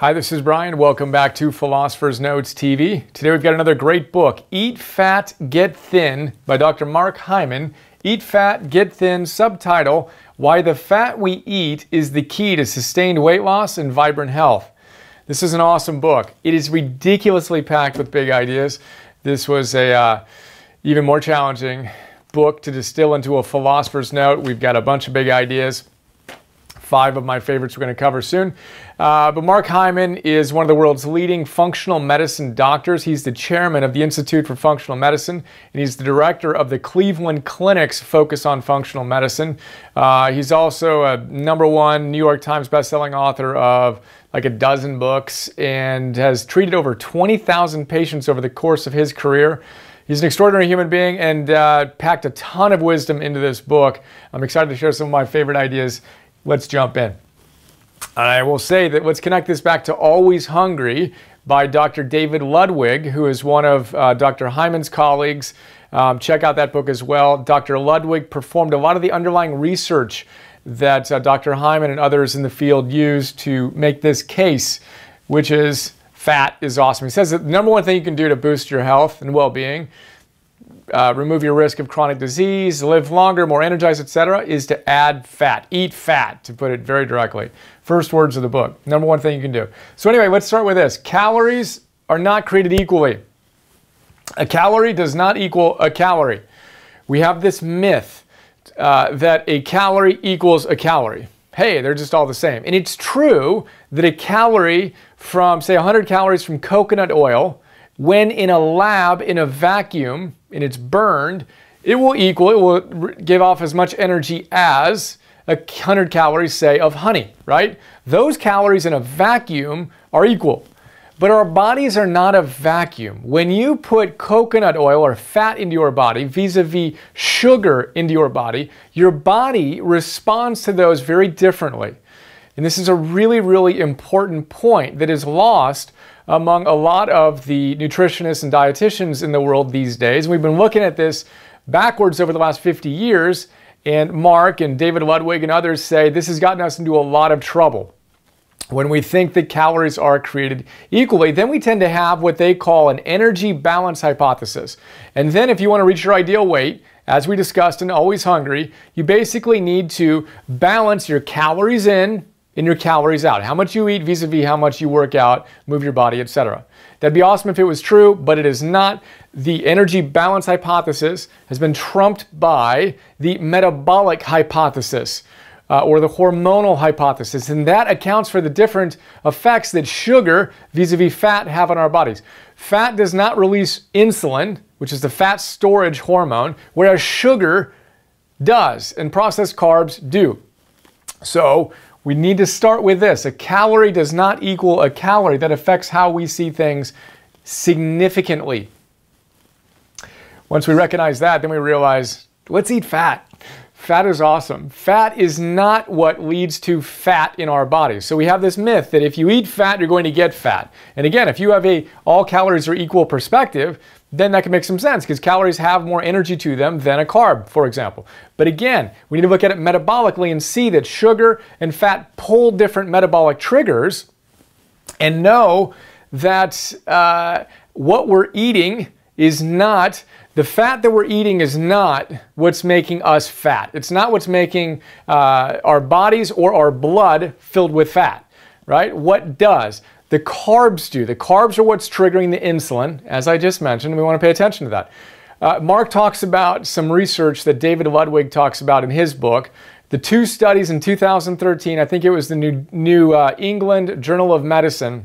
Hi, this is Brian. Welcome back to Philosopher's Notes TV. Today we've got another great book, Eat Fat, Get Thin by Dr. Mark Hyman. Eat Fat, Get Thin, subtitle, Why the Fat We Eat is the Key to Sustained Weight Loss and Vibrant Health. This is an awesome book. It is ridiculously packed with big ideas. This was a even more challenging book to distill into a philosopher's note. We've got a bunch of big ideas. 5 of my favorites we're going to cover soon. But Mark Hyman is one of the world's leading functional medicine doctors. He's the chairman of the Institute for Functional Medicine, and he's the director of the Cleveland Clinic's focus on functional medicine. He's also a #1 New York Times bestselling author of like a dozen books and has treated over 20,000 patients over the course of his career. He's an extraordinary human being and packed a ton of wisdom into this book. I'm excited to share some of my favorite ideas. Let's jump in. I will say that let's connect this back to Always Hungry by Dr. David Ludwig, who is one of Dr. Hyman's colleagues. Check out that book as well. Dr. Ludwig performed a lot of the underlying research that Dr. Hyman and others in the field used to make this case, which is fat is awesome. He says that the #1 thing you can do to boost your health and well-being, remove your risk of chronic disease, live longer, more energized, etc., is to add fat. Eat fat, to put it very directly. First words of the book. #1 thing you can do. So anyway, let's start with this. Calories are not created equally. A calorie does not equal a calorie. We have this myth that a calorie equals a calorie. Hey, they're just all the same. And it's true that a calorie from, say, 100 calories from coconut oil, when in a lab, in a vacuum, and it's burned, it will equal, it will give off as much energy as 100 calories, say, of honey, right? Those calories in a vacuum are equal. But our bodies are not a vacuum. When you put coconut oil or fat into your body, vis-a-vis sugar into your body responds to those very differently. And this is a really, really important point that is lost among a lot of the nutritionists and dietitians in the world these days. We've been looking at this backwards over the last 50 years, and Mark and David Ludwig and others say this has gotten us into a lot of trouble. When we think that calories are created equally, then we tend to have what they call an energy balance hypothesis. And then if you want to reach your ideal weight, as we discussed in Always Hungry, you basically need to balance your calories in and your calories out. How much you eat vis-a-vis how much you work out, move your body, etc. That'd be awesome if it was true, but it is not. The energy balance hypothesis has been trumped by the metabolic hypothesis or the hormonal hypothesis, and that accounts for the different effects that sugar vis-a-vis fat have on our bodies. Fat does not release insulin, which is the fat storage hormone, whereas sugar does, and processed carbs do. So, we need to start with this. A calorie does not equal a calorie. That affects how we see things significantly. Once we recognize that, then we realize, let's eat fat. Fat is awesome. Fat is not what leads to fat in our bodies. So we have this myth that if you eat fat, you're going to get fat. And again, if you have a all calories are equal perspective, then that can make some sense because calories have more energy to them than a carb, for example. But again, we need to look at it metabolically and see that sugar and fat pull different metabolic triggers and know that what we're eating is not, the fat that we're eating is not what's making us fat. It's not what's making our bodies or our blood filled with fat, right? What does? The carbs do. The carbs are what's triggering the insulin, as I just mentioned. We want to pay attention to that. Mark talks about some research that David Ludwig talks about in his book. The 2 studies in 2013, I think it was the New England Journal of Medicine,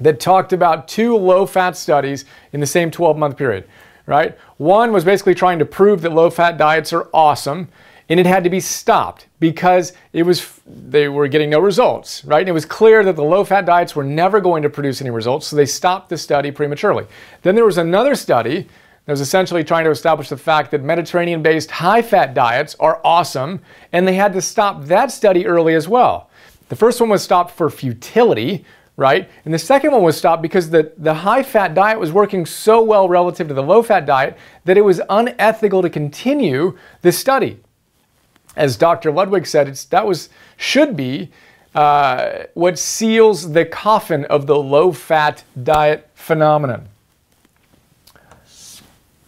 that talked about 2 low-fat studies in the same 12-month period, right? One was basically trying to prove that low-fat diets are awesome, and it had to be stopped because it was they were getting no results, right? And it was clear that the low-fat diets were never going to produce any results, so they stopped the study prematurely. Then there was another study that was essentially trying to establish the fact that Mediterranean-based high-fat diets are awesome, and they had to stop that study early as well. The first one was stopped for futility, right? And the second one was stopped because the high-fat diet was working so well relative to the low-fat diet that it was unethical to continue the study. As Dr. Ludwig said, that should be what seals the coffin of the low-fat diet phenomenon.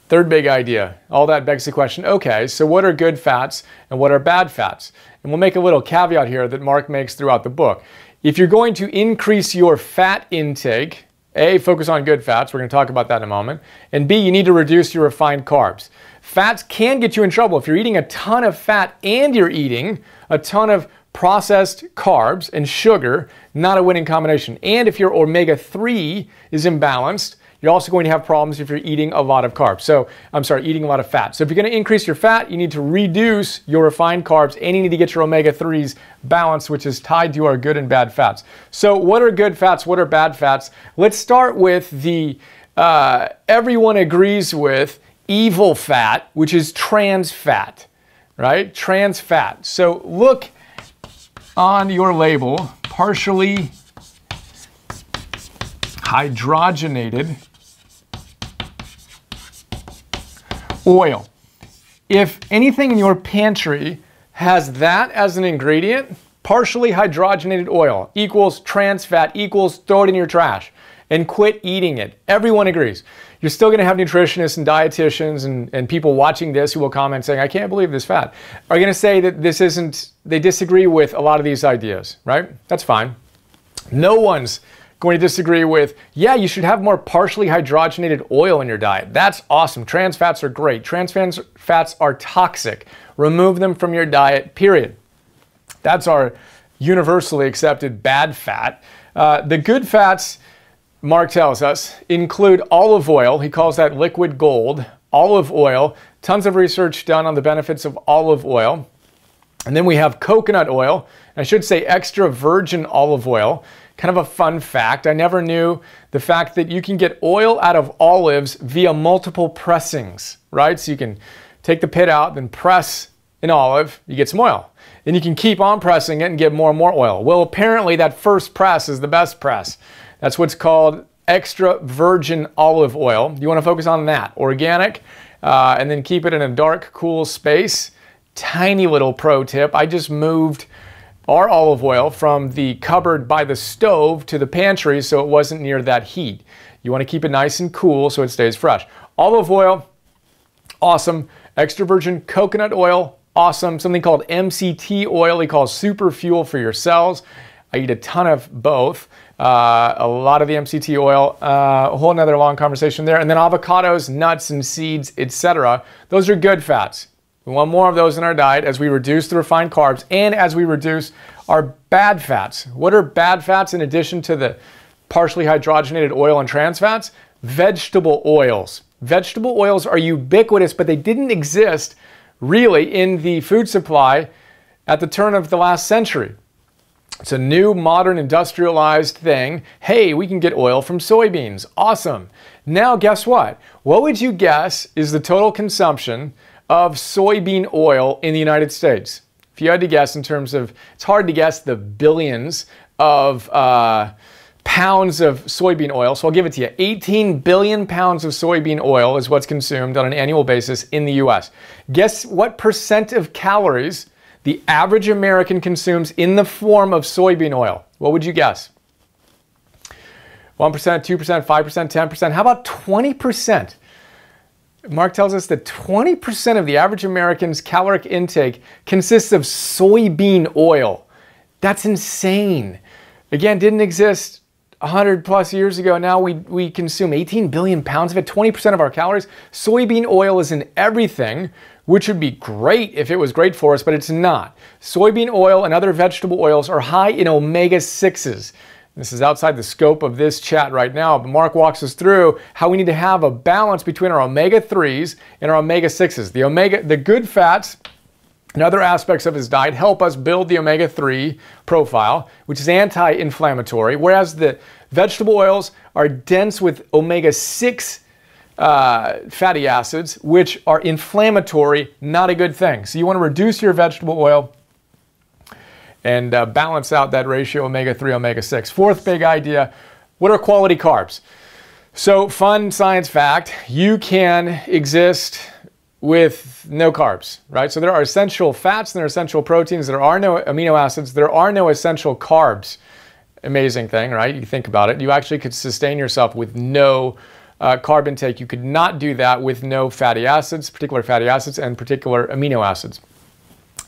Third big idea. All that begs the question, okay, so what are good fats and what are bad fats? And we'll make a little caveat here that Mark makes throughout the book. If you're going to increase your fat intake, A, focus on good fats. We're going to talk about that in a moment. And B, you need to reduce your refined carbs. Fats can get you in trouble. If you're eating a ton of fat and you're eating a ton of processed carbs and sugar, not a winning combination. And if your omega-3 is imbalanced, you're also going to have problems if you're eating a lot of carbs. So, eating a lot of fat. So if you're going to increase your fat, you need to reduce your refined carbs and you need to get your omega-3s balanced, which is tied to our good and bad fats. So what are good fats? What are bad fats? Let's start with the, everyone agrees with evil fat, which is trans fat, right? Trans fat. So look on your label, partially hydrogenated oil. If anything in your pantry has that as an ingredient, partially hydrogenated oil equals trans fat equals throw it in your trash and quit eating it. Everyone agrees. You're still going to have nutritionists and dietitians and people watching this who will comment saying, I can't believe this fat, are going to say that this isn't, they disagree with a lot of these ideas, right? That's fine. No one's going to disagree with, yeah, you should have more partially hydrogenated oil in your diet. That's awesome. Trans fats are great. Trans fats are toxic. Remove them from your diet, period. That's our universally accepted bad fat. The good fats, Mark tells us, include olive oil. He calls that liquid gold. Olive oil. Tons of research done on the benefits of olive oil. And then we have coconut oil. I should say extra virgin olive oil. Kind of a fun fact. I never knew the fact that you can get oil out of olives via multiple pressings, right? So you can take the pit out, then press an olive, you get some oil. Then you can keep on pressing it and get more and more oil. Well, apparently that first press is the best press. That's what's called extra virgin olive oil. You want to focus on that. Organic, and then keep it in a dark, cool space. Tiny little pro tip. I just moved our olive oil from the cupboard by the stove to the pantry so it wasn't near that heat. You want to keep it nice and cool so it stays fresh. Olive oil, awesome. Extra virgin coconut oil, awesome. Something called MCT oil, he calls super fuel for your cells. I eat a ton of both. A lot of the MCT oil, a whole nother long conversation there. And then avocados, nuts and seeds, etc. Those are good fats. We want more of those in our diet as we reduce the refined carbs and as we reduce our bad fats. What are bad fats in addition to the partially hydrogenated oil and trans fats? Vegetable oils. Vegetable oils are ubiquitous, but they didn't exist really in the food supply at the turn of the last century. It's a new, modern, industrialized thing. Hey, we can get oil from soybeans. Awesome. Now guess what? What would you guess is the total consumption of soybean oil in the United States? If you had to guess in terms of, it's hard to guess the billions of pounds of soybean oil, so I'll give it to you. 18 billion pounds of soybean oil is what's consumed on an annual basis in the US. Guess what percent of calories the average American consumes in the form of soybean oil? What would you guess? 1%, 2%, 5%, 10%, how about 20%? Mark tells us that 20% of the average American's caloric intake consists of soybean oil. That's insane. Again, didn't exist 100 plus years ago. Now we consume 18 billion pounds of it, 20% of our calories. Soybean oil is in everything, which would be great if it was great for us, but it's not. Soybean oil and other vegetable oils are high in omega-6s. This is outside the scope of this chat right now, but Mark walks us through how we need to have a balance between our omega-3s and our omega-6s. The good fats and other aspects of his diet help us build the omega-3 profile, which is anti-inflammatory, whereas the vegetable oils are dense with omega-6 fatty acids, which are inflammatory, not a good thing. So you want to reduce your vegetable oil and balance out that ratio omega-3, omega-6. Fourth big idea, what are quality carbs? So fun science fact, you can exist with no carbs, right? So there are essential fats and there are essential proteins. There are no amino acids. There are no essential carbs. Amazing thing, right? You think about it. You actually could sustain yourself with no carb intake. You could not do that with no fatty acids, particular fatty acids and particular amino acids.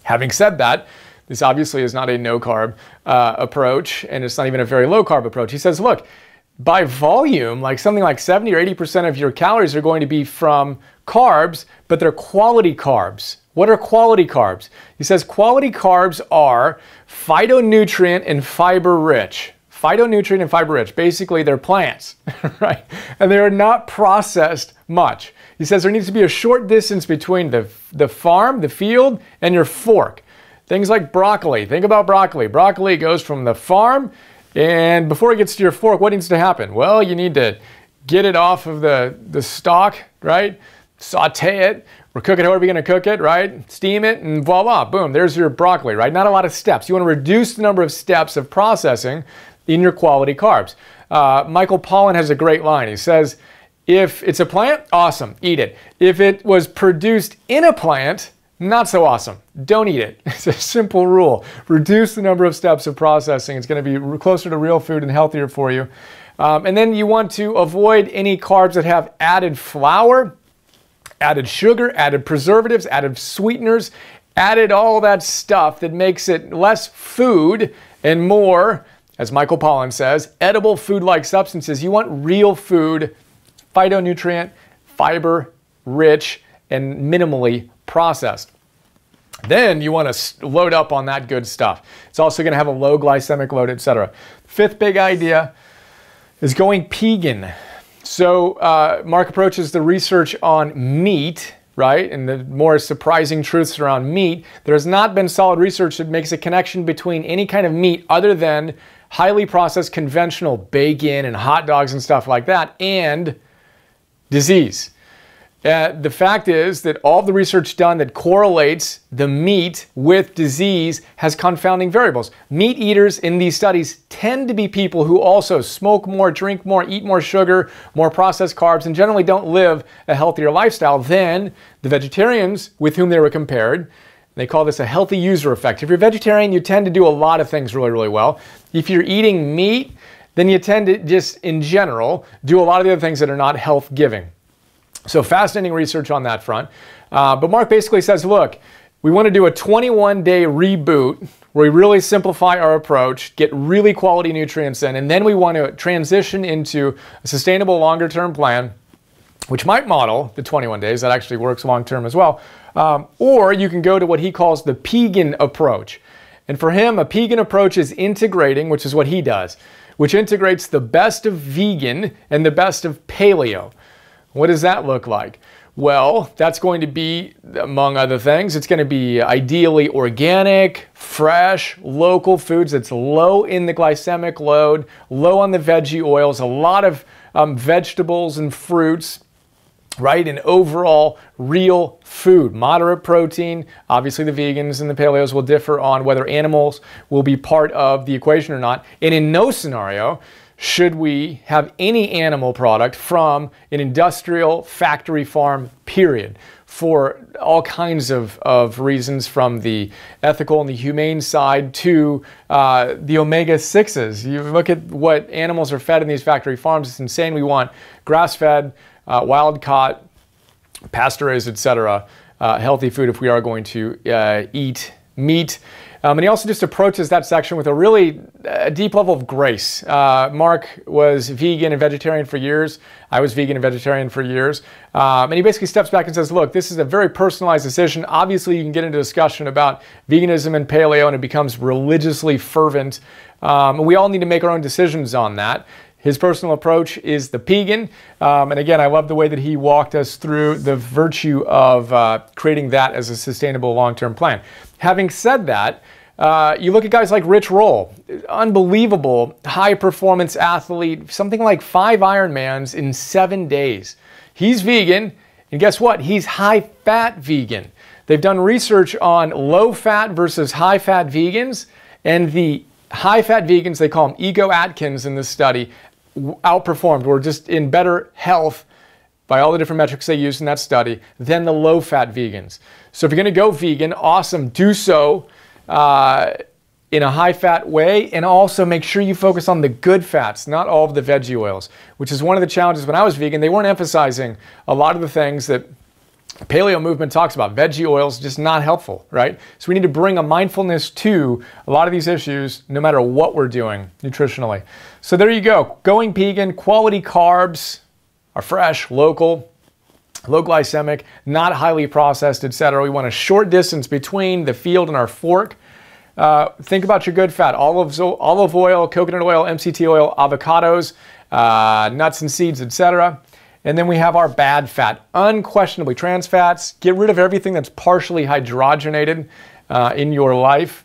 Having said that, this obviously is not a no carb approach, and it's not even a very low carb approach. He says, look, by volume, like something like 70 or 80% of your calories are going to be from carbs, but they're quality carbs. What are quality carbs? He says quality carbs are phytonutrient and fiber rich. Phytonutrient and fiber rich. Basically, they're plants, right? And they are not processed much. He says there needs to be a short distance between the farm, the field, and your fork. Things like broccoli. Think about broccoli. Broccoli goes from the farm, and before it gets to your fork, what needs to happen? Well, you need to get it off of the stalk, right? Saute it, or cook it however you're going to cook it, right? Steam it, and voila, boom, there's your broccoli, right? Not a lot of steps. You want to reduce the number of steps of processing in your quality carbs. Michael Pollan has a great line. He says, if it's a plant, awesome, eat it. If it was produced in a plant, not so awesome. Don't eat it. It's a simple rule. Reduce the number of steps of processing. It's going to be closer to real food and healthier for you. And then you want to avoid any carbs that have added flour, added sugar, added preservatives, added sweeteners, added all that stuff that makes it less food and more, as Michael Pollan says, edible food-like substances. You want real food, phytonutrient, fiber-rich, and minimally processed. Then you want to load up on that good stuff. It's also going to have a low glycemic load, etc. Fifth big idea is going Pegan. So Mark approaches the research on meat, right, and the more surprising truths around meat. There has not been solid research that makes a connection between any kind of meat other than highly processed conventional bacon and hot dogs and stuff like that and disease. The fact is that all the research done that correlates the meat with disease has confounding variables. Meat eaters in these studies tend to be people who also smoke more, drink more, eat more sugar, more processed carbs, and generally don't live a healthier lifestyle than the vegetarians with whom they were compared. They call this a healthy user effect. If you're vegetarian, you tend to do a lot of things really, really well. If you're eating meat, then you tend to just, in general, do a lot of the other things that are not health-giving. So fascinating research on that front. But Mark basically says, look, we want to do a 21-day reboot where we really simplify our approach, get really quality nutrients in, and then we want to transition into a sustainable longer-term plan, which might model the 21 days. That actually works long-term as well. Or you can go to what he calls the Pegan approach. And for him, a Pegan approach is integrating, which is what he does, which integrates the best of vegan and the best of paleo. What does that look like? Well, that's going to be, among other things, it's going to be ideally organic, fresh, local foods that's low in the glycemic load, low on the veggie oils, a lot of vegetables and fruits, right? And overall, real food, moderate protein. Obviously, the vegans and the paleos will differ on whether animals will be part of the equation or not. And in no scenario should we have any animal product from an industrial factory farm, period, for all kinds of reasons, from the ethical and the humane side to the omega-6s. You look at what animals are fed in these factory farms, it's insane. We want grass-fed, wild-caught, pasteurized, etc., healthy food if we are going to eat meat. And he also just approaches that section with a really deep level of grace. Mark was vegan and vegetarian for years. I was vegan and vegetarian for years. And he basically steps back and says, look, this is a very personalized decision. Obviously, you can get into discussion about veganism and paleo, and it becomes religiously fervent. And we all need to make our own decisions on that. His personal approach is the Pegan. And again, I love the way that he walked us through the virtue of creating that as a sustainable long-term plan. Having said that, you look at guys like Rich Roll, unbelievable high-performance athlete, something like 5 Ironmans in 7 days. He's vegan, and guess what? He's high-fat vegan. They've done research on low-fat versus high-fat vegans, and the high-fat vegans, they call them Ego Atkins in this study, outperformed, were just in better health by all the different metrics they used in that study than the low-fat vegans. So if you're going to go vegan, awesome, do so in a high-fat way, and also make sure you focus on the good fats, not all of the veggie oils, which is one of the challenges when I was vegan. They weren't emphasizing a lot of the things that the paleo movement talks about. Veggie oils, just not helpful, right? So we need to bring a mindfulness to a lot of these issues, no matter what we're doing nutritionally. So there you go. Going vegan, quality carbs are fresh, local, low glycemic, not highly processed, etc. We want a short distance between the field and our fork. Think about your good fat: olive oil, coconut oil, MCT oil, avocados, nuts and seeds, etc. And then we have our bad fat, unquestionably trans fats. Get rid of everything that's partially hydrogenated in your life.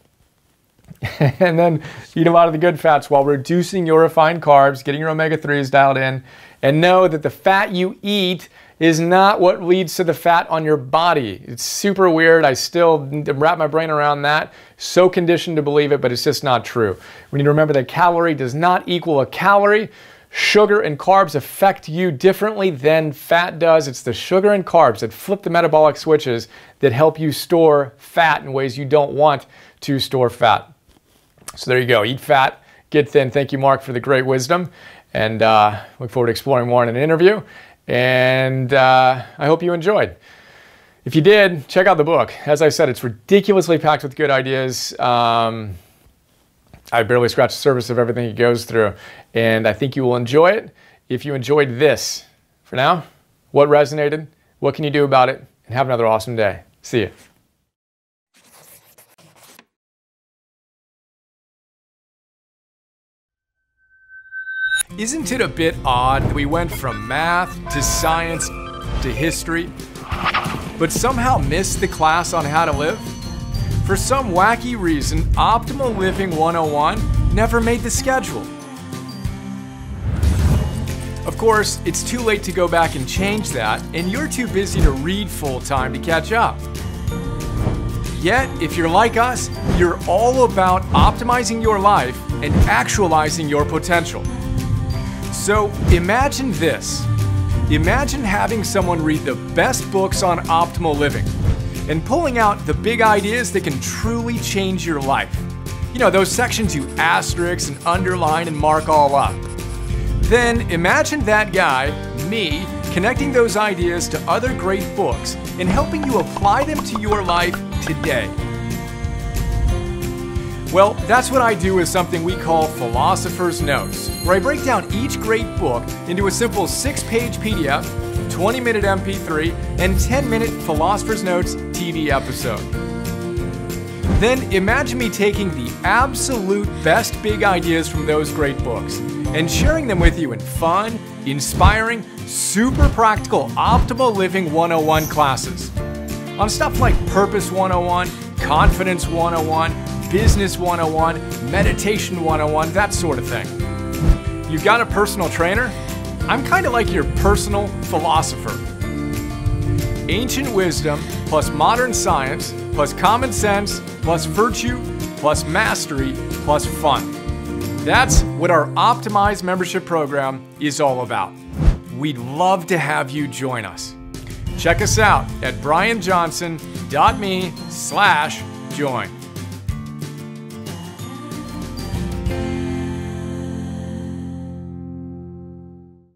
And then eat a lot of the good fats while reducing your refined carbs, getting your omega-3s dialed in. And know that the fat you eat is not what leads to the fat on your body. It's super weird. I still wrap my brain around that. So conditioned to believe it, but it's just not true. We need to remember that calorie does not equal a calorie. Sugar and carbs affect you differently than fat does. It's the sugar and carbs that flip the metabolic switches that help you store fat in ways you don't want to store fat. So there you go. Eat fat, get thin. Thank you, Mark, for the great wisdom. And look forward to exploring more in an interview. And I hope you enjoyed. If you did, check out the book. As I said, it's ridiculously packed with good ideas. I barely scratched the surface of everything he goes through, and I think you will enjoy it if you enjoyed this. For now, what resonated, what can you do about it, and have another awesome day. See you. Isn't it a bit odd that we went from math to science to history, but somehow missed the class on how to live? For some wacky reason, Optimal Living 101 never made the schedule. Of course, it's too late to go back and change that, and you're too busy to read full time to catch up. Yet, if you're like us, you're all about optimizing your life and actualizing your potential. So imagine this. Imagine having someone read the best books on optimal living and pulling out the big ideas that can truly change your life. You know, those sections you asterisk and underline and mark all up. Then imagine that guy, me, connecting those ideas to other great books and helping you apply them to your life today. Well, that's what I do with something we call Philosopher's Notes, where I break down each great book into a simple 6-page PDF, 20-minute MP3, and 10-minute Philosopher's Notes TV episode. Then imagine me taking the absolute best big ideas from those great books and sharing them with you in fun, inspiring, super practical Optimal Living 101 classes on stuff like Purpose 101, Confidence 101, Business 101, Meditation 101, that sort of thing. You've got a personal trainer? I'm kind of like your personal philosopher. Ancient wisdom, plus modern science, plus common sense, plus virtue, plus mastery, plus fun. That's what our Optimize membership program is all about. We'd love to have you join us. Check us out at brianjohnson.me/join.